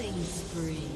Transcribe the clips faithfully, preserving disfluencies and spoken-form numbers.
Killing spree.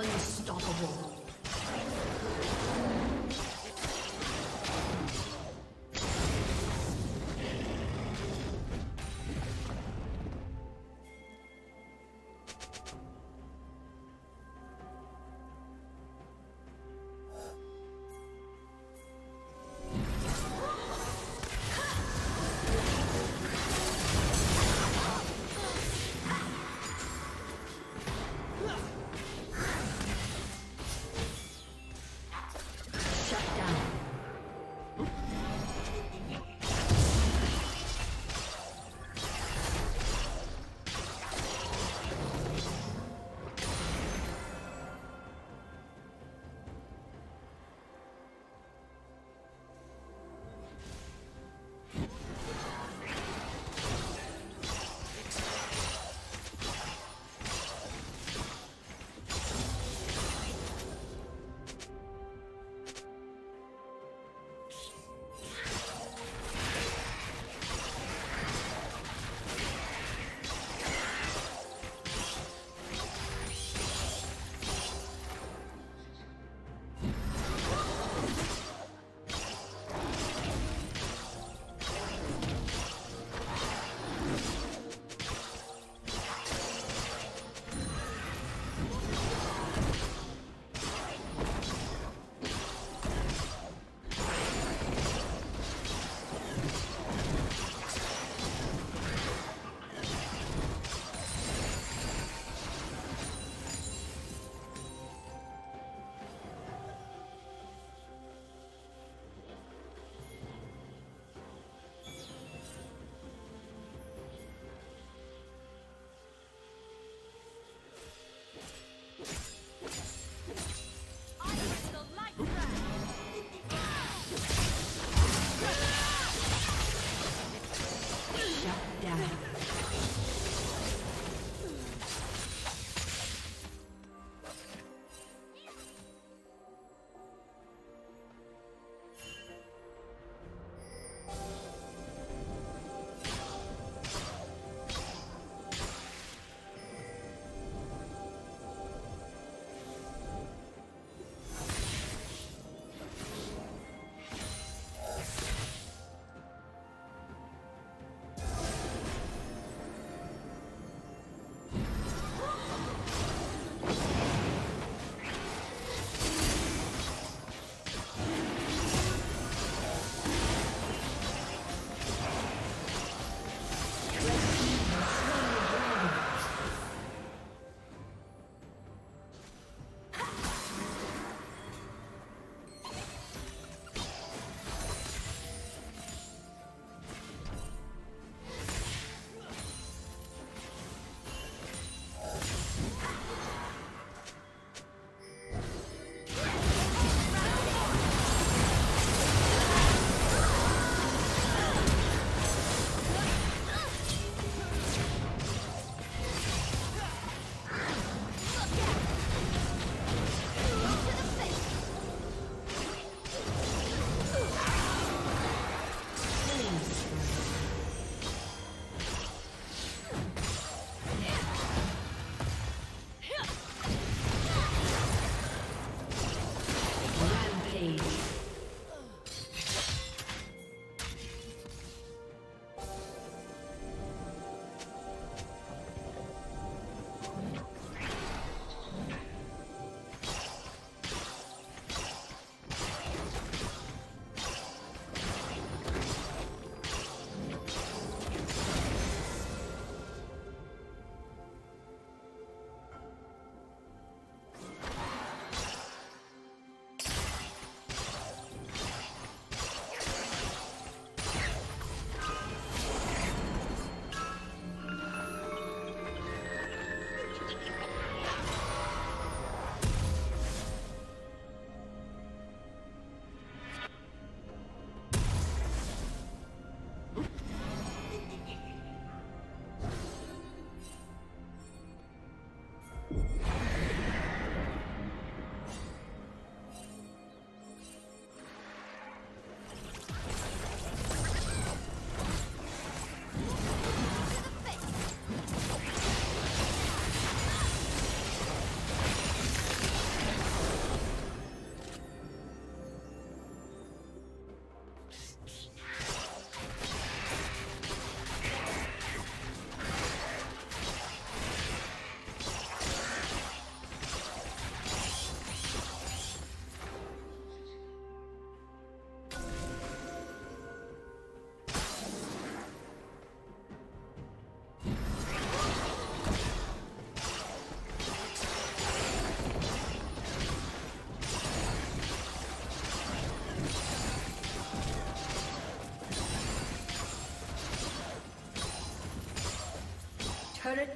Unstoppable.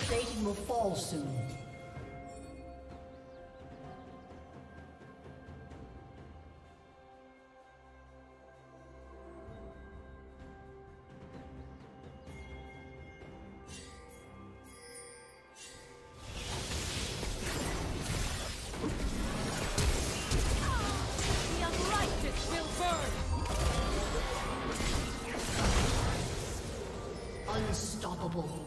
plating will fall soon. Unstoppable.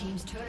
Team's turret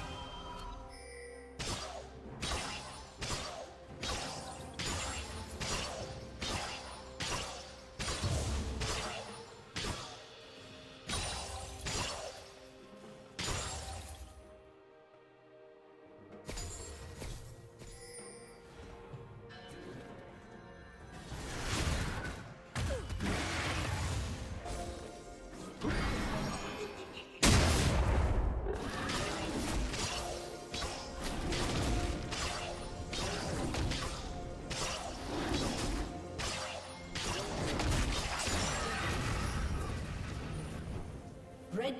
Red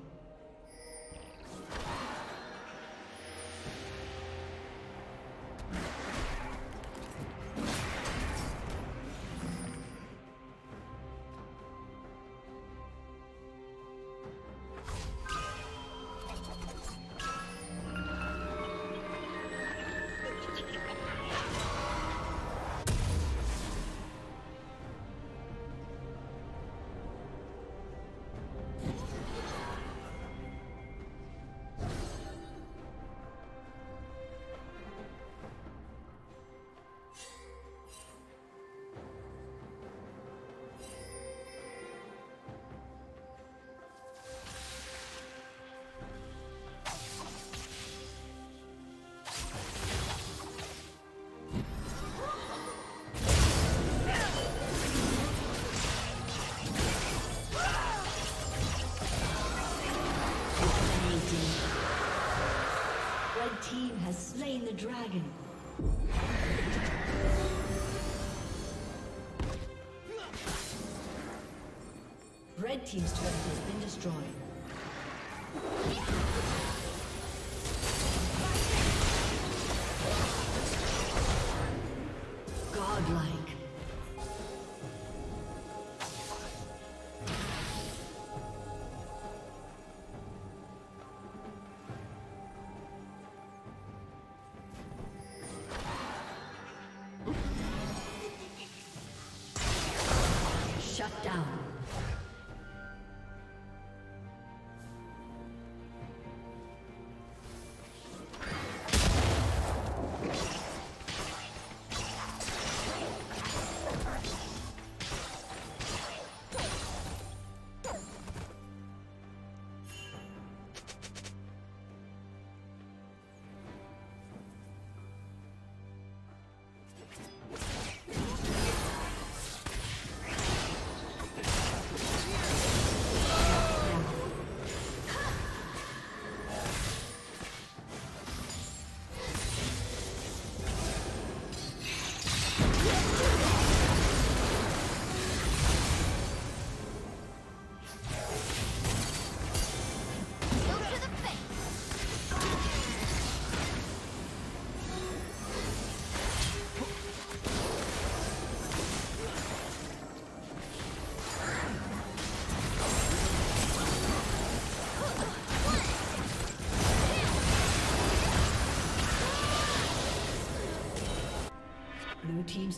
Slain the dragon. Red team's turret has been destroyed. Godlike. Shut down. Blue team's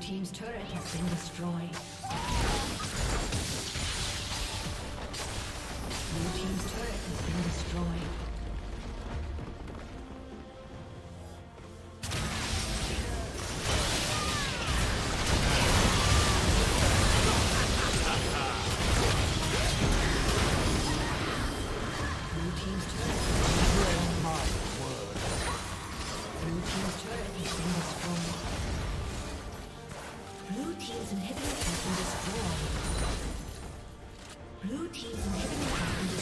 Team's turret has been destroyed. Blue team's turret has been destroyed. Blue team's turret has been destroyed. Blue team's turret has been destroyed. Blue team's inhibitor has been destroyed. Blue team's inhibitor has been destroyed.